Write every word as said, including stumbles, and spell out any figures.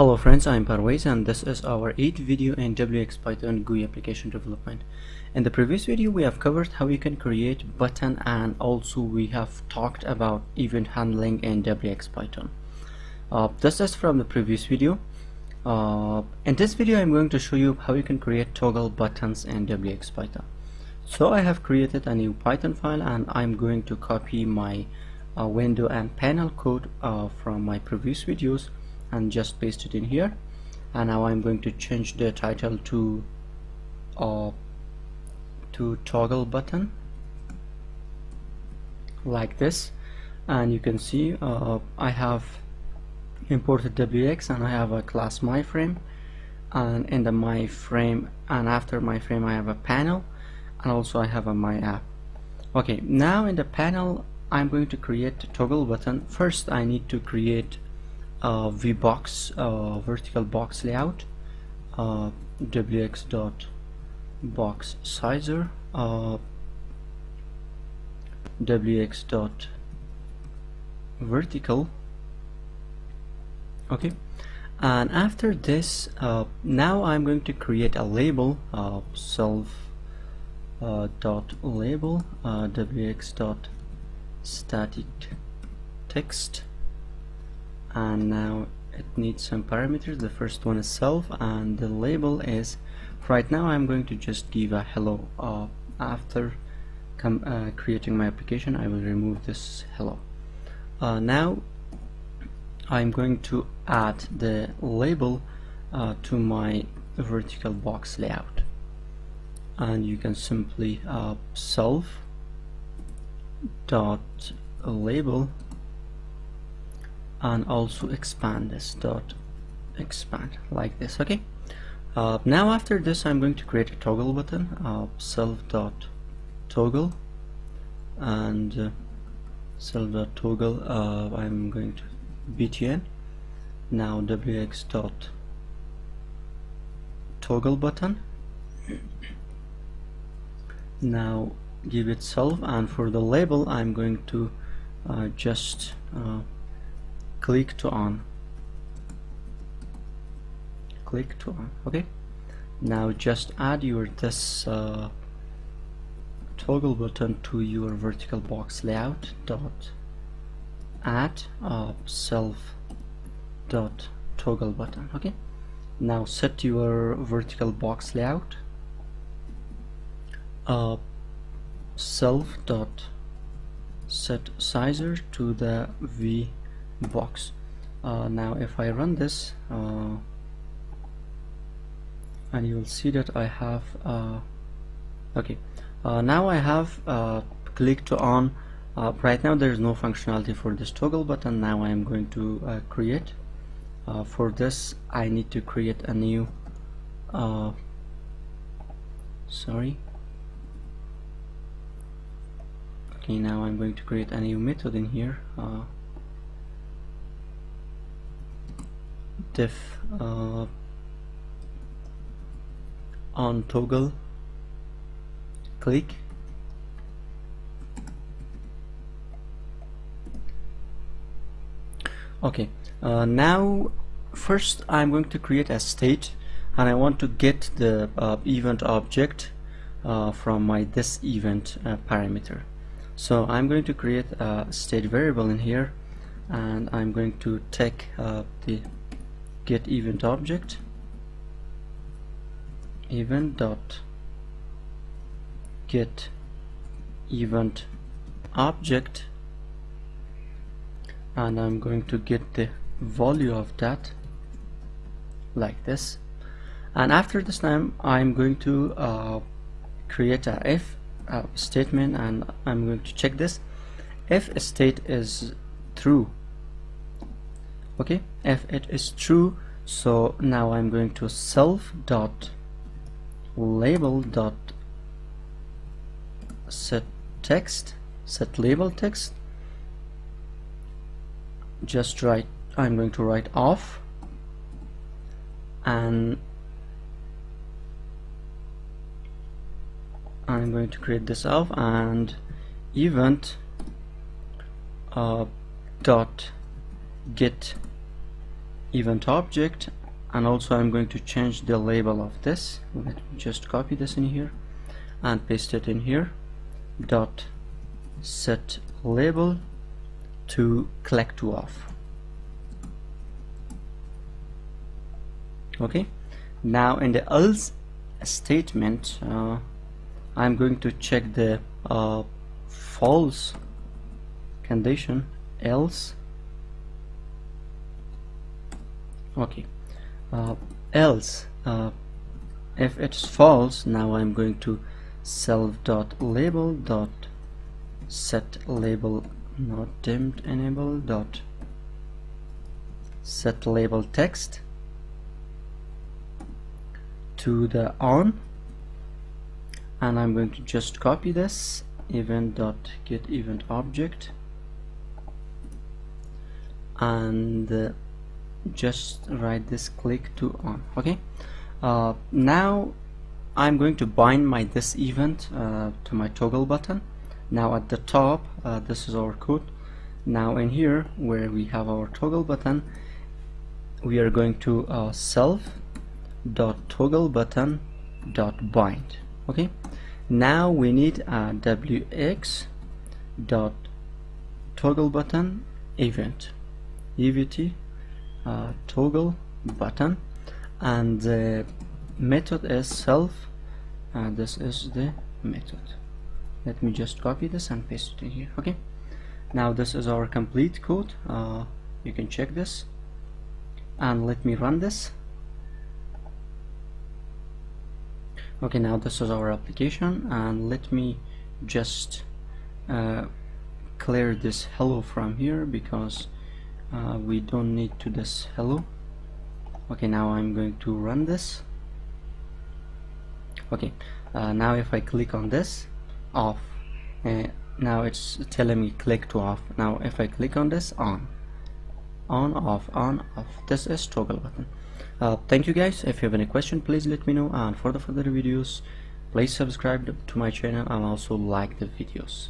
Hello friends, I am Parvez and this is our eighth video in wxPython G U I application development. In the previous video we have covered how you can create button, and also we have talked about event handling in wxPython. Uh, this is from the previous video. Uh, in this video I'm going to show you how you can create toggle buttons in wxPython. So I have created a new Python file and I'm going to copy my uh, window and panel code uh, from my previous videos and just paste it in here. And now I'm going to change the title to uh, to toggle button, like this. And you can see uh, I have imported wx and I have a class myFrame, and in the myFrame and after myFrame I have a panel, and also I have a myApp. Okay, now in the panel I'm going to create a toggle button. First I need to create Uh, vbox uh, vertical box layout, uh, wx dot box sizer, uh, wx dot vertical. Okay, and after this, uh, now I'm going to create a label, uh, self uh, dot label, uh, wx dot static text. And now it needs some parameters. The first one is self and the label is, right now I'm going to just give a hello. Uh, after com uh, creating my application I will remove this hello. Uh, now I'm going to add the label uh, to my vertical box layout, and you can simply uh, self dot label and also expand this dot expand, like this. Okay, uh, now after this I'm going to create a toggle button, uh, self dot toggle, and uh, self dot toggle uh, I'm going to btn. Now wx dot toggle button, now give it self, and for the label I'm going to uh, just uh, click to on, click to on. Okay, now just add your this uh, toggle button to your vertical box layout dot add uh, self dot toggle button. Okay, now set your vertical box layout uh, self dot set sizer to the v box. Uh, now if I run this uh, and you will see that I have uh, okay uh, now I have uh, click to on. Uh, right now there is no functionality for this toggle button. Now I am going to uh, create uh, for this I need to create a new uh, sorry okay now I'm going to create a new method in here, uh, diff uh, on toggle click, okay. Uh, now first I'm going to create a state, and I want to get the uh, event object uh, from my this event uh, parameter. So I'm going to create a state variable in here, and I'm going to take uh, the get event object event dot get event object, and I'm going to get the value of that, like this. And after this time I'm going to uh, create a if uh, statement, and I'm going to check this if state is true. Okay, if it is true, so now I'm going to self dot label dot set text, set label text, just write, I'm going to write off, and I'm going to create this off, and event uh, dot get event object, and also I'm going to change the label of this. Let me just copy this in here and paste it in here. Dot set label to collect to off. Okay, now in the else statement, uh, I'm going to check the uh, false condition, else. Okay, uh, else uh, if it's false, now I'm going to self dot label dot set label not dimmed enable dot set label text to the on, and I'm going to just copy this event dot get event object and uh, just write this click to on. Okay, uh, now I'm going to bind my this event uh, to my toggle button. Now at the top, uh, this is our code. Now in here where we have our toggle button, we are going to uh, self dot toggle button dot bind. Okay, now we need a wx dot toggle button event evt uh, toggle button, and uh, method is self, and this is the method. Let me just copy this and paste it in here. Okay, now this is our complete code. Uh, you can check this, and let me run this. Okay, now this is our application, and let me just uh, clear this hello from here because uh, we don't need to this hello. Okay, now I'm going to run this. Okay, uh, now if I click on this off, uh, now it's telling me click to off. Now if I click on this on, on off, on off, this is toggle button. Uh, thank you guys. If you have any question, please let me know, and for the further videos please subscribe to my channel and also like the videos.